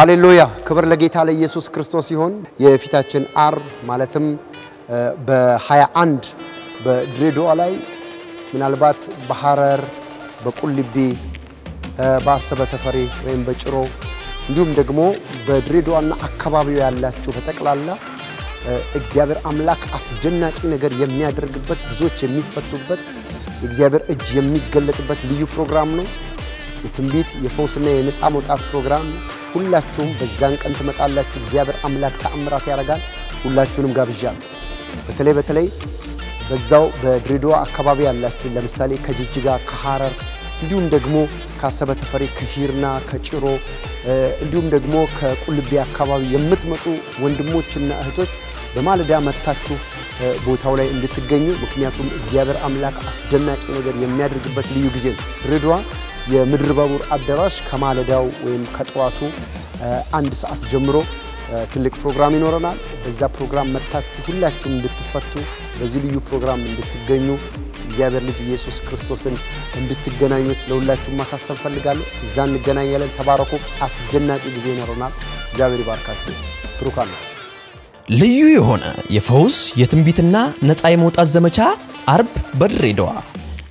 هاليلويا كبر لقيت على يسوع كريستوس يهون يفتحن عر مالتهم بحياة عند بدريدو علي من البات بحرر بكل بي بعصبة فري وين بجرو اليوم دقمو بدريدو أن أكبابي ولا تشوف تكل الله إجابر أملاك أصل جنة إنك يمني أدرك بات بزوجة مفتوح بات إجابر إجيمني قلت بات ليو برنامجنا التنبيت يفوزنا ينسعى متعب برنامج كل شوم بالزنك أنت متعلق إجابر أملاك تأمرك يا رجال كل شوم جاب الجام بتلي بالزاو بدريدو أكبابي الله كل مثالي كجيجا كحرر اليوم دقمو كسبة فريق كثيرنا كشرو اليوم دقمو كل بيا كبابي يمتمتو وندمو تشنا أهتوت بمال دام التاتشو بوتاولا إن بتجنيو بكنياتهم زيابر أملاك أصدمك إنه جري يمدر جبت ليو جزين ردوا يمدر بور الدراش كمال داو ويمكتواتو عند ساعة جمرو تلك برنامج نورنا بزا برنامج متاتشو كلها تشم بتفتو بزليو برنامج إن بتجنيو زيابر لدي يسوع كريستوس إن بتجنايوت لولا تشم مساس فلقالو زان الجنايل تباركوا أصدمك جزين نورنا زيابر باركاتي بركانه ليو هنا يفوز يتنبيتنا نسعى موت الزمجة عرب بالردوع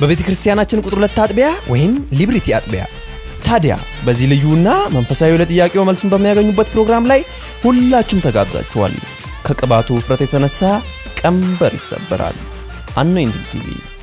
ببيت كريستيانا تشن كترلت تاتبيع وهم ليبرتي أتبيع. ثاديا بزيليونا من فسايولت إياك يوم السبت بنياك نوبت برنامج لي كلها تشم تجابز الأشوال. كقباتو فرتي تنسى كم بريس براد. أنو إندم تي في.